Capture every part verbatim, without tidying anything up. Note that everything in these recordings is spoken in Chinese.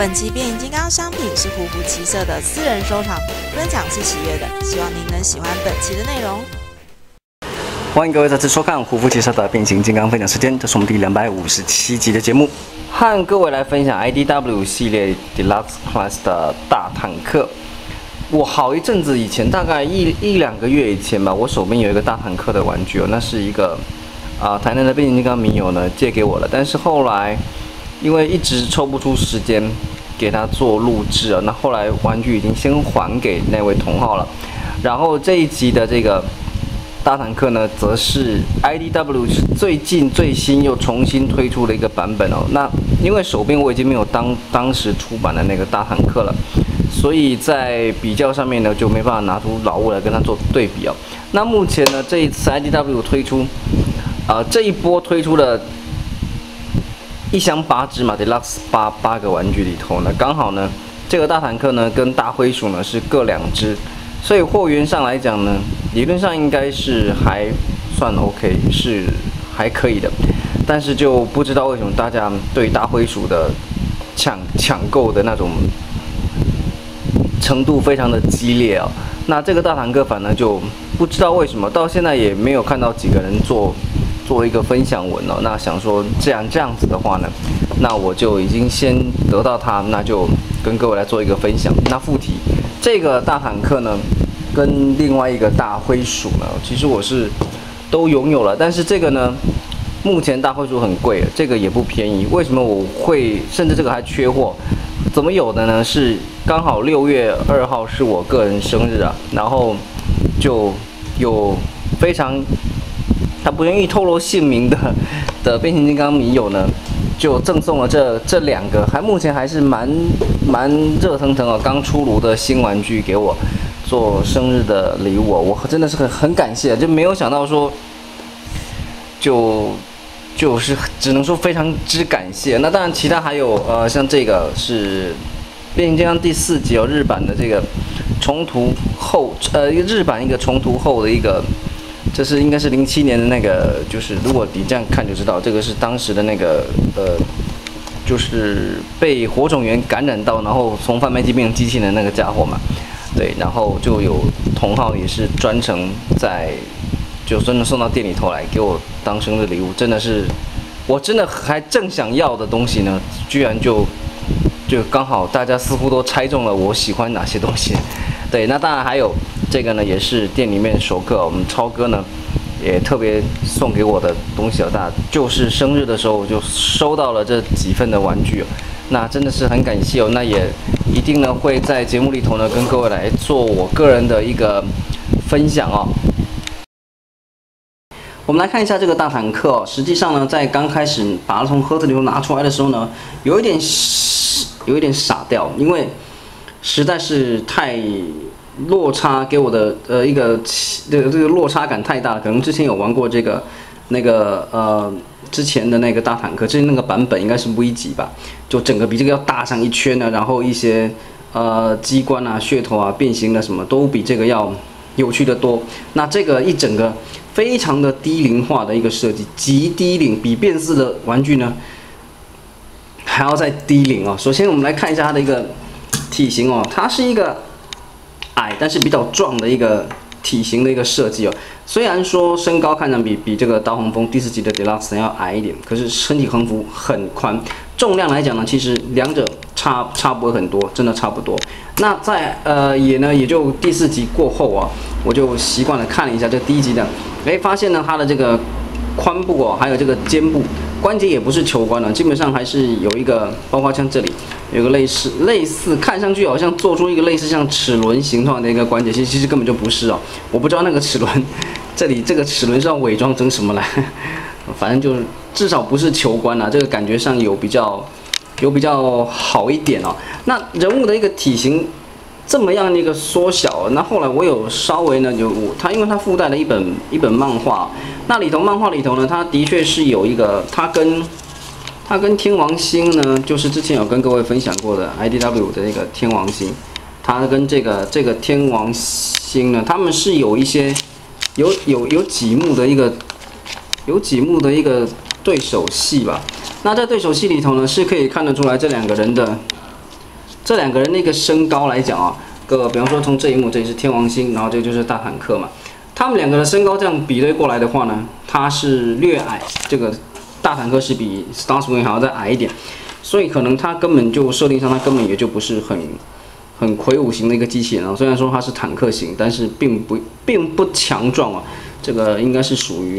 本期变形金刚商品是胡胡骑社的私人收藏，分享是喜悦的，希望您能喜欢本期的内容。欢迎各位再次收看胡胡骑社的变形金刚分享时间，这是我们第两百五十七集的节目，和各位来分享 I D W 系列 Deluxe Plus 的大坦克。我好一阵子以前，大概一一两个月以前吧，我手边有一个大坦克的玩具哦，那是一个啊、呃、台南的变形金刚迷友呢借给我了，但是后来。 因为一直抽不出时间给他做录制啊，那后来玩具已经先还给那位同好了。然后这一集的这个大坦克呢，则是 I D W 是最近最新又重新推出的一个版本哦。那因为手边我已经没有当当时出版的那个大坦克了，所以在比较上面呢就没办法拿出老物来跟它做对比哦。那目前呢，这一次 I D W 推出，啊、呃、这一波推出的。 一箱八只嘛 ，Deluxe 八八个玩具里头呢，刚好呢，这个大坦克呢跟大灰鼠呢是各两只，所以货源上来讲呢，理论上应该是还算 OK， 是还可以的。但是就不知道为什么大家对大灰鼠的抢抢购的那种程度非常的激烈啊、哦。那这个大坦克反正就不知道为什么到现在也没有看到几个人做。 做一个分享文哦，那想说这样这样子的话呢，那我就已经先得到它，那就跟各位来做一个分享。那附体这个大坦克呢，跟另外一个大灰鼠呢，其实我是都拥有了，但是这个呢，目前大灰鼠很贵，这个也不便宜。为什么我会甚至这个还缺货？怎么有的呢？是刚好六月二号是我个人生日啊，然后就有非常。 他不愿意透露姓名的的变形金刚迷友呢，就赠送了这这两个，还目前还是蛮蛮热腾腾啊，刚出炉的新玩具给我做生日的礼物、哦，我真的是很很感谢，就没有想到说，就就是只能说非常之感谢。那当然，其他还有呃，像这个是变形金刚第四集哦，日版的这个重涂后呃，日版一个重涂后的一个。 这是应该是零七年的那个，就是如果你这样看就知道，这个是当时的那个呃，就是被火种源感染到，然后从贩卖机变成机器人的那个家伙嘛，对，然后就有同好也是专程在，就真的送到店里头来给我当生日礼物，真的是，我真的还正想要的东西呢，居然就就刚好大家似乎都猜中了我喜欢哪些东西，对，那当然还有。 这个呢也是店里面熟客，我们超哥呢也特别送给我的东西啊，大就是生日的时候我就收到了这几份的玩具，那真的是很感谢哦。那也一定呢会在节目里头呢跟各位来做我个人的一个分享哦。我们来看一下这个大坦克哦，实际上呢在刚开始把它从盒子里头拿出来的时候呢，有一点有一点傻掉，因为实在是太。 落差给我的呃一个这个这个落差感太大了，可能之前有玩过这个那个呃之前的那个大坦克，之前那个版本应该是 V 级吧，就整个比这个要大上一圈呢，然后一些呃机关啊、噱头啊、变形的什么都比这个要有趣的多。那这个一整个非常的低龄化的一个设计，极低龄，比变色的玩具呢还要再低龄哦。首先我们来看一下它的一个体型哦，它是一个。 矮，但是比较壮的一个体型的一个设计哦。虽然说身高看上比比这个刀红枫第四集的 Deluxe 要矮一点，可是身体横幅很宽。重量来讲呢，其实两者差差不很多，真的差不多。那在呃也呢也就第四集过后啊，我就习惯了看了一下这第一集的，哎，发现呢它的这个髋部哦，还有这个肩部关节也不是球关了，基本上还是有一个，包括像这里。 有个类似类似，看上去好像做出一个类似像齿轮形状的一个关节，其实其实根本就不是哦。我不知道那个齿轮，这里这个齿轮是要伪装成什么来，反正就是至少不是球关啊，这个感觉上有比较有比较好一点哦。那人物的一个体型这么样的一个缩小，那后来我有稍微呢有它，因为它附带了一本一本漫画，那里头漫画里头呢，它的确是有一个它跟。 它跟天王星呢，就是之前有跟各位分享过的 I D W 的那个天王星，它跟这个这个天王星呢，它们是有一些有有有几幕的一个有几幕的一个对手戏吧。那在对手戏里头呢，是可以看得出来这两个人的这两个人的一个身高来讲啊，个比方说从这一幕，这里是天王星，然后这个就是大坦克嘛。他们两个的身高这样比对过来的话呢，他是略矮，这个大坦克是比 Starscream 还要再矮一点，所以可能他根本就设定上，他根本也就不是很。 很魁梧型的一个机器人啊，虽然说它是坦克型，但是并不并不强壮啊。这个应该是属于，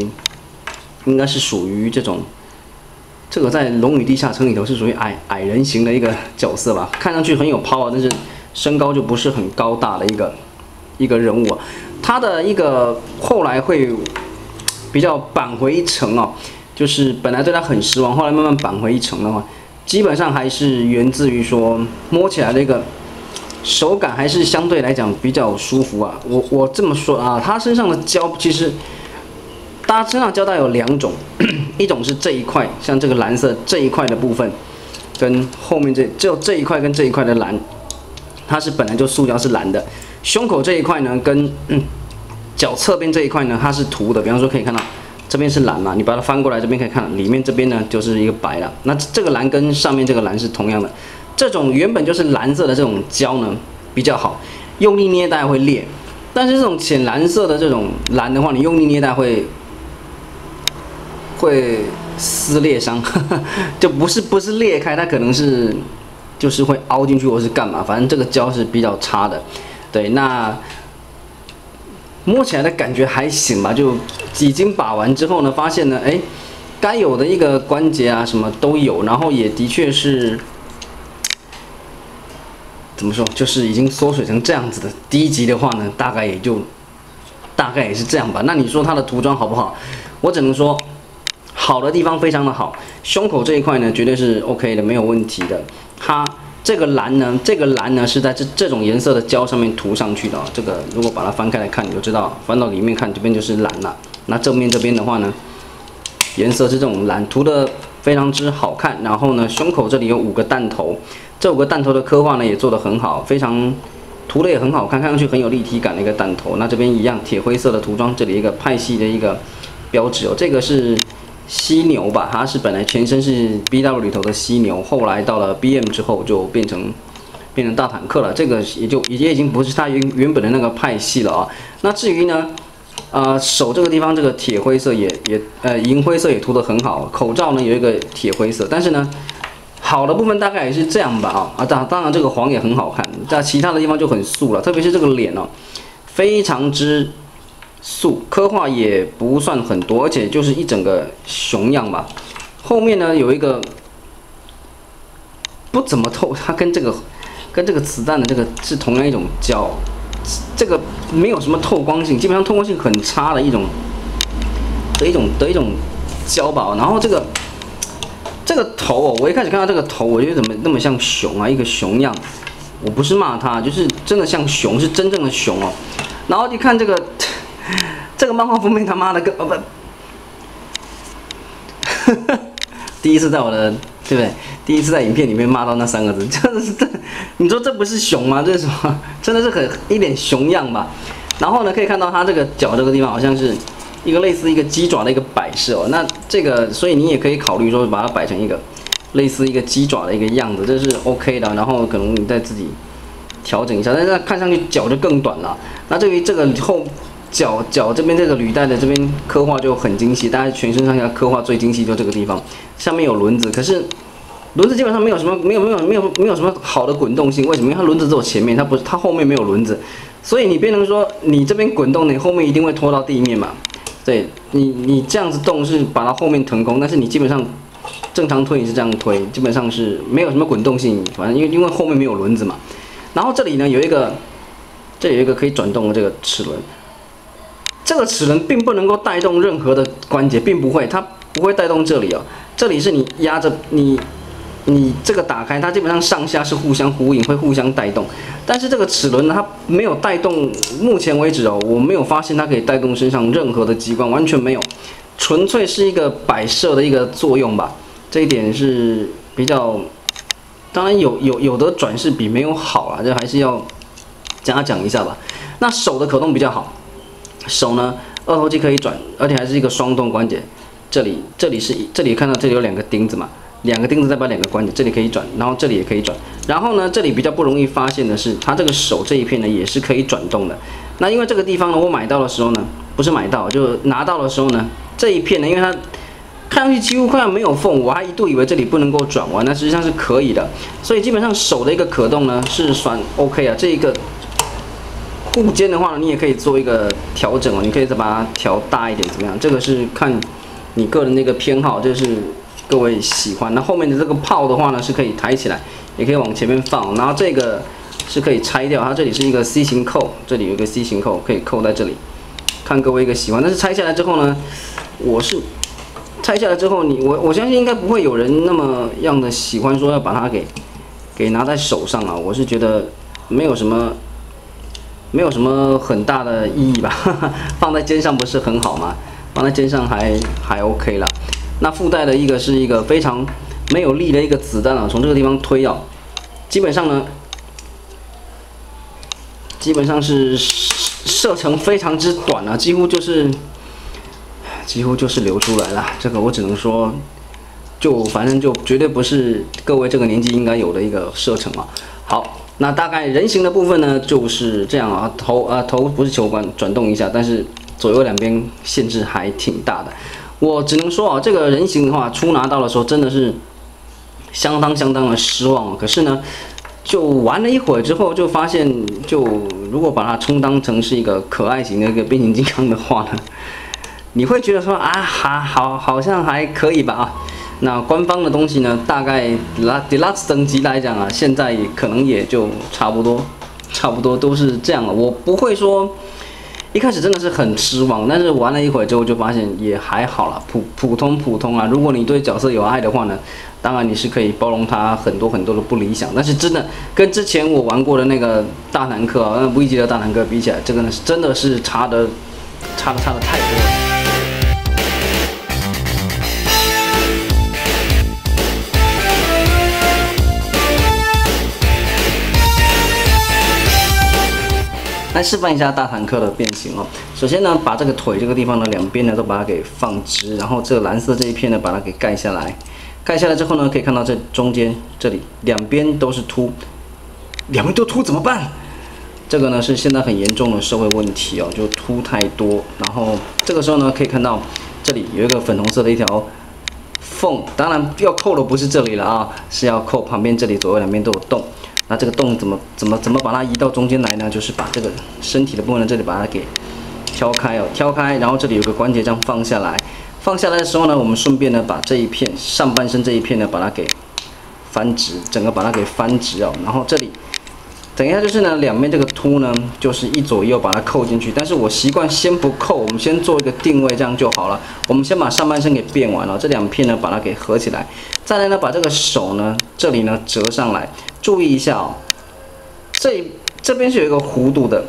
应该是属于这种，这个在《龙与地下城》里头是属于矮矮人型的一个角色吧。看上去很有 power， 但是身高就不是很高大的一个一个人物啊。他的一个后来会比较扳回一城啊，就是本来对他很失望，后来慢慢扳回一城的话，基本上还是源自于说摸起来的一个。 手感还是相对来讲比较舒服啊，我我这么说啊，它身上的胶其实，它身上胶带有两种，一种是这一块，像这个蓝色这一块的部分，跟后面这只有这一块跟这一块的蓝，它是本来就塑胶是蓝的，胸口这一块呢跟、嗯、脚侧边这一块呢它是涂的，比方说可以看到这边是蓝嘛，你把它翻过来这边可以看，里面这边呢就是一个白了，那这个蓝跟上面这个蓝是同样的。 这种原本就是蓝色的这种胶呢比较好，用力捏大概会裂，但是这种浅蓝色的这种蓝的话，你用力捏大概会会撕裂伤，就不是不是裂开，它可能是就是会凹进去或是干嘛，反正这个胶是比较差的。对，那摸起来的感觉还行吧，就几经把玩之后呢，发现呢，哎，该有的一个关节啊什么都有，然后也的确是。 怎么说？就是已经缩水成这样子的。第一集的话呢，大概也就，大概也是这样吧。那你说它的涂装好不好？我只能说，好的地方非常的好。胸口这一块呢，绝对是 OK 的，没有问题的。它这个蓝呢，这个蓝呢是在这这种颜色的胶上面涂上去的、哦。这个如果把它翻开来看，你就知道，翻到里面看，这边就是蓝了。那正面这边的话呢，颜色是这种蓝，涂的非常之好看。然后呢，胸口这里有五个弹头。 这五个弹头的刻画呢也做得很好，非常涂的也很好看，看上去很有立体感的一个弹头。那这边一样铁灰色的涂装，这里一个派系的一个标志哦，这个是犀牛吧？它是本来前身是 B W 里头的犀牛，后来到了 B M 之后就变成变成大坦克了。这个也就也已经不是它原原本的那个派系了啊。那至于呢，呃，手这个地方这个铁灰色也也呃银灰色也涂得很好，口罩呢有一个铁灰色，但是呢。 好的部分大概也是这样吧啊啊，当当然这个黄也很好看，但其他的地方就很素了，特别是这个脸哦，非常之素，刻画也不算很多，而且就是一整个熊样吧。后面呢有一个不怎么透，它跟这个跟这个子弹的这个是同样一种胶，这个没有什么透光性，基本上透光性很差的一种的一种的一种胶吧。然后这个。 这个头哦，我一开始看到这个头，我觉得怎么那么像熊啊，一个熊样。我不是骂它，就是真的像熊，是真正的熊哦。然后一看这个，这个漫画封面他妈的个，哦不，第一次在我的对不对？第一次在影片里面骂到那三个字，真的是这，你说这不是熊吗？这是什么？真的是很一点熊样吧。然后呢，可以看到它这个脚这个地方好像是。 一个类似一个鸡爪的一个摆设哦，那这个，所以你也可以考虑说把它摆成一个类似一个鸡爪的一个样子，这是 OK 的。然后可能你再自己调整一下，但是看上去脚就更短了。那对于这个后脚脚这边这个履带的这边刻画就很精细，大家全身上下刻画最精细就这个地方，下面有轮子，可是轮子基本上没有什么没有没有没有没有什么好的滚动性，为什么？因为它轮子只有前面，它不它后面没有轮子，所以你变成说你这边滚动，你后面一定会拖到地面嘛。 对你，你这样子动是把它后面腾空，但是你基本上正常推也是这样推，基本上是没有什么滚动性，反正因为因为后面没有轮子嘛。然后这里呢有一个，这里有一个可以转动的这个齿轮，这个齿轮并不能够带动任何的关节，并不会，它不会带动这里哦。这里是你压着你，你这个打开，它基本上上下是互相呼应，会互相带动。但是这个齿轮呢，它没有带动，目前为止哦，我没有发现它可以带动身上任何的机关，完全没有，纯粹是一个摆设的一个作用吧。这一点是比较，当然有有有的转是比没有好啊，这还是要嘉奖一下吧。那手的可动比较好，手呢二头肌可以转，而且还是一个双动关节。这里这里是这里看到这里有两个钉子嘛，两个钉子再把两个关节，这里可以转，然后这里也可以转。然后呢，这里比较不容易发现的是，它这个手这一片呢也是可以转动的。那因为这个地方呢，我买到的时候呢，不是买到，就拿到的时候呢，这一片呢，因为它看上去几乎快要没有缝，我还一度以为这里不能够转弯，那实际上是可以的。所以基本上手的一个可动呢是算 OK 啊，这一个。 护肩的话呢，你也可以做一个调整哦，你可以再把它调大一点，怎么样？这个是看你个人的一个偏好，就是各位喜欢。那后面的这个炮的话呢，是可以抬起来，也可以往前面放。然后这个是可以拆掉，它这里是一个 C 型扣，这里有一个 C 型扣，可以扣在这里，看各位一个喜欢。但是拆下来之后呢，我是拆下来之后你，你我我相信应该不会有人那么样的喜欢说要把它给给拿在手上啊，我是觉得没有什么。 没有什么很大的意义吧，呵呵放在肩上不是很好吗？放在肩上还还 OK 了。那附带的一个是一个非常没有力的一个子弹啊，从这个地方推啊，基本上呢，基本上是射程非常之短啊，几乎就是几乎就是流出来了。这个我只能说，就反正就绝对不是各位这个年纪应该有的一个射程啊。好。 那大概人形的部分呢，就是这样啊，头啊头不是球管转动一下，但是左右两边限制还挺大的。我只能说啊，这个人形的话，初拿到的时候真的是相当相当的失望。可是呢，就玩了一会儿之后，就发现，就如果把它充当成是一个可爱型的一个变形金刚的话呢，你会觉得说啊，还好好像还可以吧啊。 那官方的东西呢，大概 Deluxe 等级来讲啊，现在可能也就差不多，差不多都是这样了。我不会说一开始真的是很失望，但是玩了一会儿之后就发现也还好了，普普通普通啊。如果你对角色有爱的话呢，当然你是可以包容它很多很多的不理想，但是真的跟之前我玩过的那个大坦克啊，那V级的大坦克比起来，这个呢真的是差的，差的差的太多了。 来示范一下大坦克的变形哦。首先呢，把这个腿这个地方呢，两边呢都把它给放直，然后这个蓝色这一片呢，把它给盖下来。盖下来之后呢，可以看到这中间这里两边都是凸，两边都凸怎么办？这个呢是现在很严重的社会问题哦，就凸太多。然后这个时候呢，可以看到这里有一个粉红色的一条缝，当然要扣的不是这里了啊，是要扣旁边这里左右两边都有洞。 那这个洞怎么怎么怎么把它移到中间来呢？就是把这个身体的部分呢，这里把它给挑开哦，挑开，然后这里有个关节这样放下来，放下来的时候呢，我们顺便呢把这一片上半身这一片呢把它给翻直，整个把它给翻直哦。然后这里等一下就是呢两面这个凸呢就是一左一右把它扣进去，但是我习惯先不扣，我们先做一个定位这样就好了。我们先把上半身给变完了，这两片呢把它给合起来，再来呢把这个手呢这里呢折上来。 注意一下哦，这这边是有一个弧度的，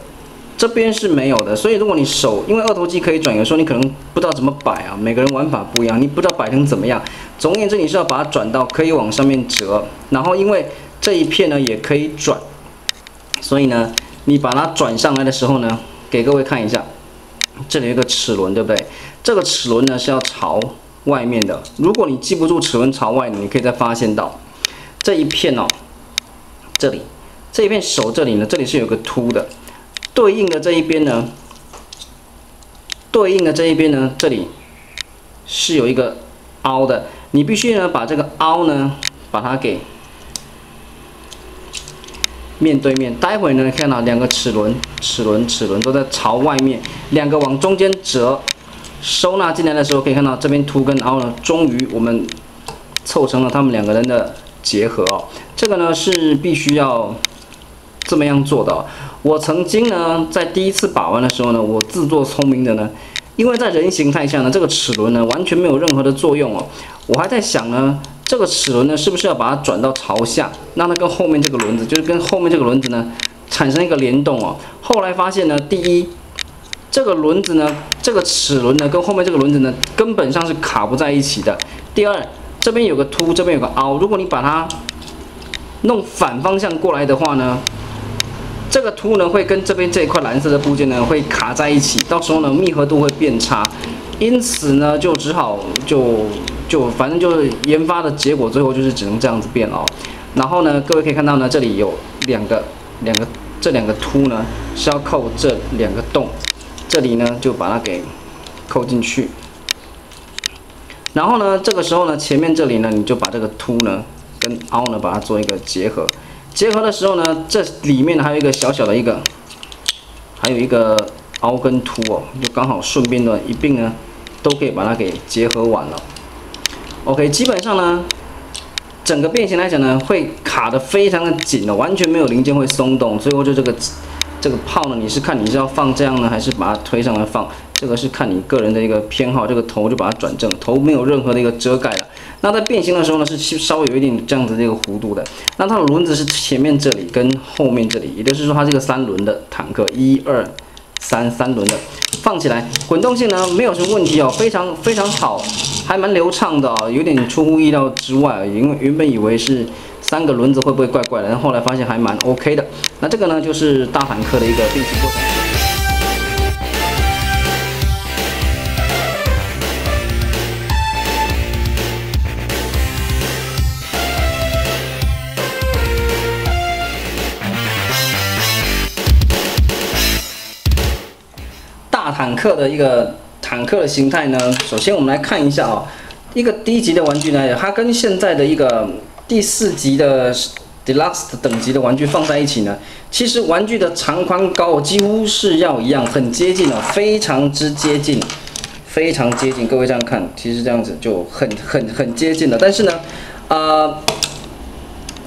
这边是没有的。所以如果你手，因为二头肌可以转，有时候你可能不知道怎么摆啊，每个人玩法不一样，你不知道摆成怎么样。总而言之，你是要把它转到可以往上面折，然后因为这一片呢也可以转，所以呢，你把它转上来的时候呢，给各位看一下，这里有一个齿轮，对不对？这个齿轮呢是要朝外面的。如果你记不住齿轮朝外，你可以再发现到这一片哦。 这里这一片手这里呢，这里是有个凸的，对应的这一边呢，对应的这一边呢，这里是有一个凹的，你必须呢把这个凹呢，把它给面对面。待会呢看到两个齿轮、齿轮、齿轮都在朝外面，两个往中间折，收纳进来的时候可以看到这边凸跟凹呢，终于我们凑成了他们两个人的。 结合哦，这个呢是必须要这么样做的哦。我曾经呢在第一次把玩的时候呢，我自作聪明的呢，因为在人形态下呢，这个齿轮呢完全没有任何的作用哦。我还在想呢，这个齿轮呢是不是要把它转到朝下，让它跟后面这个轮子，就是跟后面这个轮子呢产生一个联动哦。后来发现呢，第一，这个轮子呢，这个齿轮呢跟后面这个轮子呢根本上是卡不在一起的。第二。 这边有个凸，这边有个凹。如果你把它弄反方向过来的话呢，这个凸呢会跟这边这一块蓝色的部件呢会卡在一起，到时候呢密合度会变差。因此呢，就只好就就反正就是研发的结果，最后就是只能这样子变哦。然后呢，各位可以看到呢，这里有两个两个这两个凸呢是要扣这两个洞，这里呢就把它给扣进去。然后呢，这个时候呢，前面这里呢，你就把这个凸呢跟凹呢把它做一个结合。结合的时候呢，这里面还有一个小小的一个，还有一个凹跟凸哦，就刚好顺便呢一并呢都可以把它给结合完了。OK， 基本上呢。 整个变形来讲呢，会卡得非常的紧的、哦，完全没有零件会松动。所以我就这个这个炮呢，你是看你是要放这样呢，还是把它推上来放？这个是看你个人的一个偏好。这个头就把它转正，头没有任何的一个遮盖了。那在变形的时候呢，是稍微有一点这样子的一个弧度的。那它的轮子是前面这里跟后面这里，也就是说它这个三轮的坦克，一二三三轮的放起来，滚动性呢没有什么问题哦，非常非常好。 还蛮流畅的哦，有点出乎意料之外，因为原本以为是三个轮子会不会怪怪的，然后后来发现还蛮 OK 的。那这个呢，就是大坦克的一个变形过程。大坦克的一个。 坦克的形态呢？首先我们来看一下哦，一个低级的玩具呢，它跟现在的一个第四级的 Deluxe 等级的玩具放在一起呢，其实玩具的长宽高几乎是要一样，很接近哦，非常之接近，非常接近。各位这样看，其实这样子就很很很接近了。但是呢，呃，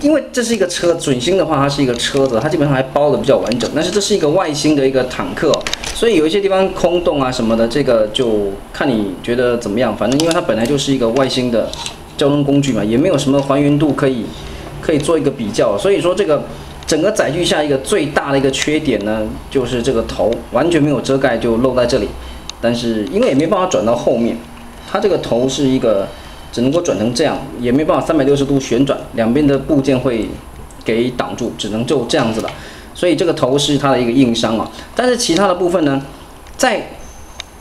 因为这是一个车，准星的话它是一个车子，它基本上还包的比较完整。但是这是一个外星的一个坦克哦。 所以有一些地方空洞啊什么的，这个就看你觉得怎么样。反正因为它本来就是一个外星的交通工具嘛，也没有什么还原度可以可以做一个比较。所以说这个整个载具下一个最大的一个缺点呢，就是这个头完全没有遮盖，就露在这里。但是因为也没办法转到后面，它这个头是一个只能够转成这样，也没办法三百六十度旋转，两边的部件会给挡住，只能就这样子了。 所以这个头是它的一个硬伤啊，但是其他的部分呢，在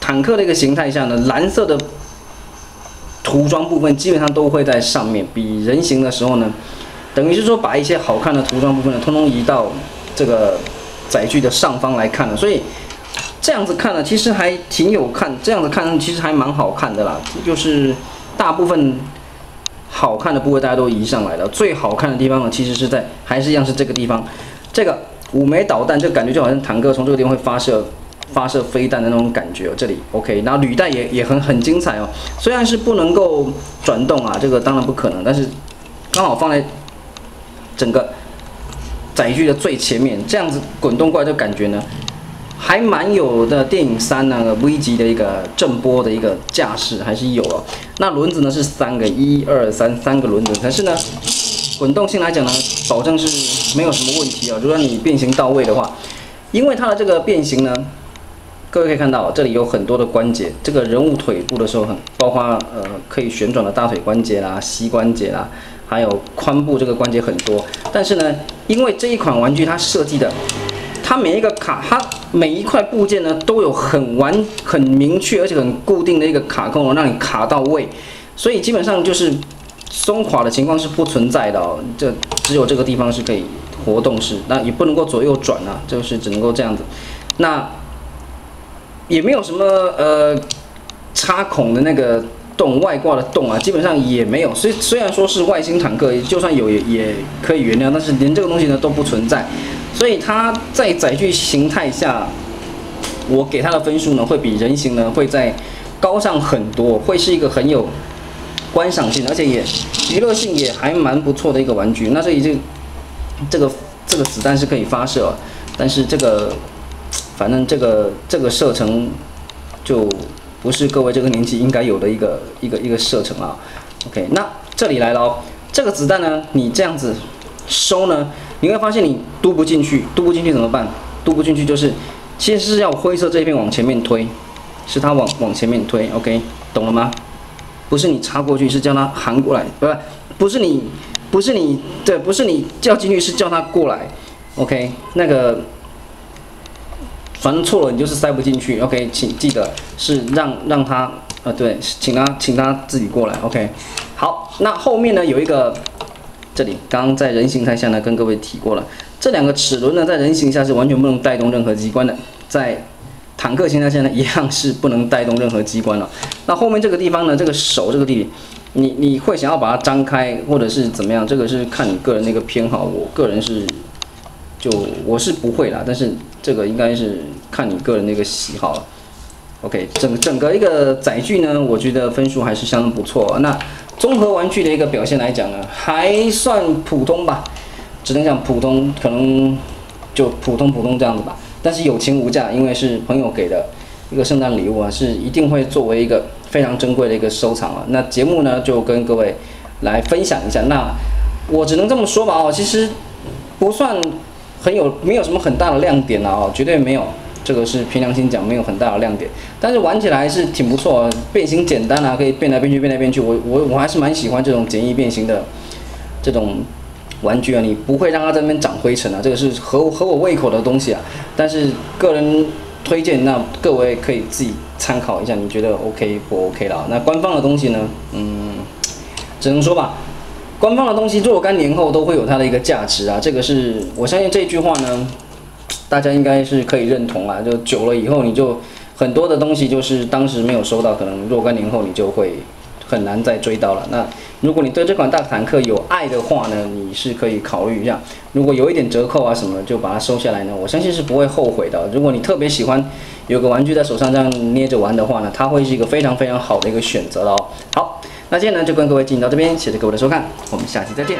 坦克的一个形态下呢，蓝色的涂装部分基本上都会在上面。比人形的时候呢，等于是说把一些好看的涂装部分呢，通通移到这个载具的上方来看了。所以这样子看呢，其实还挺有看，这样子看其实还蛮好看的啦。就是大部分好看的部位大家都移上来了，最好看的地方呢，其实是在还是一样是这个地方，这个。 五枚导弹，这感觉就好像坦克从这个地方会发射发射飞弹的那种感觉哦。这里 OK， 然后履带也也很很精彩哦。虽然是不能够转动啊，这个当然不可能，但是刚好放在整个载具的最前面，这样子滚动过来的感觉呢，还蛮有的。电影三那个 V 级的一个震波的一个架势还是有哦。那轮子呢是三个，一二三三个轮子，但是呢。 滚动性来讲呢，保证是没有什么问题啊、哦。如果你变形到位的话，因为它的这个变形呢，各位可以看到这里有很多的关节。这个人物腿部的时候很，包括呃可以旋转的大腿关节啦、膝关节啦，还有髋部这个关节很多。但是呢，因为这一款玩具它设计的，它每一个卡，它每一块部件呢都有很完、很明确而且很固定的一个卡扣哦，让你卡到位。所以基本上就是。 松垮的情况是不存在的哦，这只有这个地方是可以活动式，那也不能够左右转啊，就是只能够这样子。那也没有什么呃插孔的那个洞、外挂的洞啊，基本上也没有。虽虽然说是外星坦克，就算有也也可以原谅，但是连这个东西呢都不存在。所以它在载具形态下，我给它的分数呢会比人形呢会再高上很多，会是一个很有。 观赏性，而且也娱乐性也还蛮不错的一个玩具。那这里这这个这个子弹是可以发射，但是这个反正这个这个射程就不是各位这个年纪应该有的一个一个一个射程啊。OK， 那这里来了哦，这个子弹呢，你这样子收呢，你会发现你嘟不进去，嘟不进去怎么办？嘟不进去就是其实是要灰色这一片往前面推，是它往往前面推。OK， 懂了吗？ 不是你插过去，是叫它含过来，不，不是你，不是你，对，不是你叫进去，是叫它过来。OK， 那个，反正错了，你就是塞不进去。OK， 请记得是让让它，呃，对，请它请它自己过来。OK， 好，那后面呢有一个这里刚刚在人形态下呢，跟各位提过了，这两个齿轮呢，在人形下是完全不能带动任何机关的，在坦克形态下呢，一样是不能带动任何机关了。那后面这个地方呢，这个手这个地，你你会想要把它张开，或者是怎么样？这个是看你个人那个偏好，我个人是就我是不会啦，但是这个应该是看你个人那个喜好了。 OK， 整整个一个载具呢，我觉得分数还是相当不错啊。那综合玩具的一个表现来讲呢，还算普通吧，只能讲普通，可能就普通普通这样子吧。但是有情无价，因为是朋友给的一个圣诞礼物啊，是一定会作为一个非常珍贵的一个收藏啊。那节目呢，就跟各位来分享一下。那我只能这么说吧，哦，其实不算很有，没有什么很大的亮点啊，哦，绝对没有。 这个是凭良心讲，没有很大的亮点，但是玩起来还是挺不错、啊，变形简单啊，可以变来变去，变来变去。我我我还是蛮喜欢这种简易变形的这种玩具啊，你不会让它在那边长灰尘啊，这个是合合我胃口的东西啊。但是个人推荐，那各位可以自己参考一下，你觉得 OK 不 OK 啦？那官方的东西呢，嗯，只能说吧，官方的东西若干年后都会有它的一个价值啊，这个是我相信这句话呢。 大家应该是可以认同啦，就久了以后，你就很多的东西就是当时没有收到，可能若干年后你就会很难再追到了。那如果你对这款大坦克有爱的话呢，你是可以考虑一下。如果有一点折扣啊什么，就把它收下来呢，我相信是不会后悔的。如果你特别喜欢有个玩具在手上这样捏着玩的话呢，它会是一个非常非常好的一个选择哦。好，那今天呢就跟各位进行到这边，谢谢各位的收看，我们下期再见。